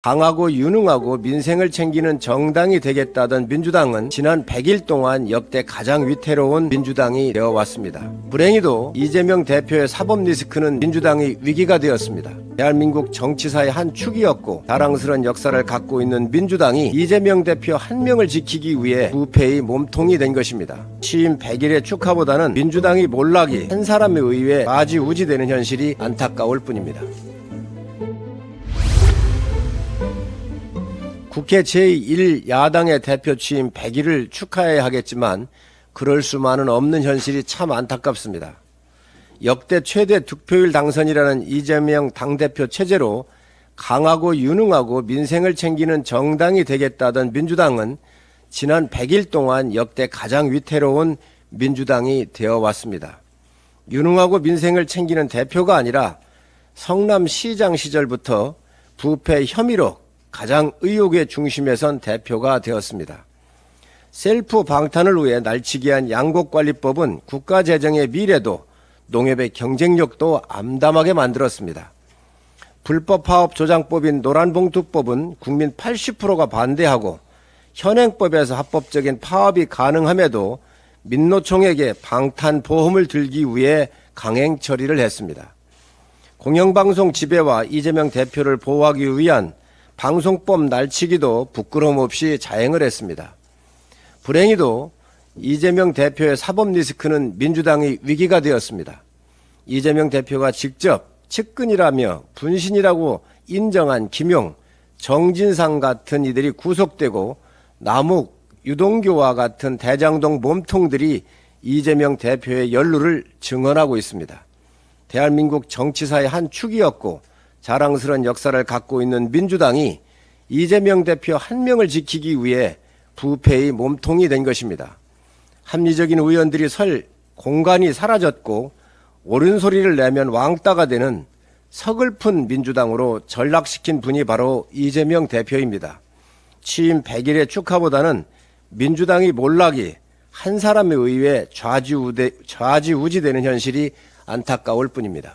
강하고 유능하고 민생을 챙기는 정당이 되겠다던 민주당은 지난 100일 동안 역대 가장 위태로운 민주당이 되어왔습니다. 불행히도 이재명 대표의 사법 리스크는 민주당이 위기가 되었습니다. 대한민국 정치사의 한 축이었고 자랑스러운 역사를 갖고 있는 민주당이 이재명 대표 한 명을 지키기 위해 부패의 몸통이 된 것입니다. 취임 100일의 축하보다는 민주당이 몰락이 한 사람에 의해 마지우지되는 현실이 안타까울 뿐입니다. 국회 제1야당의 대표 취임 100일을 축하해야 하겠지만 그럴 수만은 없는 현실이 참 안타깝습니다. 역대 최대 득표율 당선이라는 이재명 당대표 체제로 강하고 유능하고 민생을 챙기는 정당이 되겠다던 민주당은 지난 100일 동안 역대 가장 위태로운 민주당이 되어왔습니다. 유능하고 민생을 챙기는 대표가 아니라 성남시장 시절부터 부패 혐의로 가장 의혹의 중심에 선 대표가 되었습니다. 셀프 방탄을 위해 날치기한 양곡관리법은 국가재정의 미래도 농협의 경쟁력도 암담하게 만들었습니다. 불법 파업 조장법인 노란봉투법은 국민 80%가 반대하고 현행법에서 합법적인 파업이 가능함에도 민노총에게 방탄보험을 들기 위해 강행 처리를 했습니다. 공영방송 지배와 이재명 대표를 보호하기 위한 방송법 날치기도 부끄럼 없이 자행을 했습니다. 불행히도 이재명 대표의 사법 리스크는 민주당이 위기가 되었습니다. 이재명 대표가 직접 측근이라며 분신이라고 인정한 김용, 정진상 같은 이들이 구속되고 남욱, 유동규와 같은 대장동 몸통들이 이재명 대표의 연루를 증언하고 있습니다. 대한민국 정치사의 한 축이었고 자랑스러운 역사를 갖고 있는 민주당이 이재명 대표 한 명을 지키기 위해 부패의 몸통이 된 것입니다. 합리적인 의원들이 설 공간이 사라졌고 옳은 소리를 내면 왕따가 되는 서글픈 민주당으로 전락시킨 분이 바로 이재명 대표입니다. 취임 100일의 축하보다는 민주당이 몰락이 한 사람에 의해 좌지우지되는 현실이 안타까울 뿐입니다.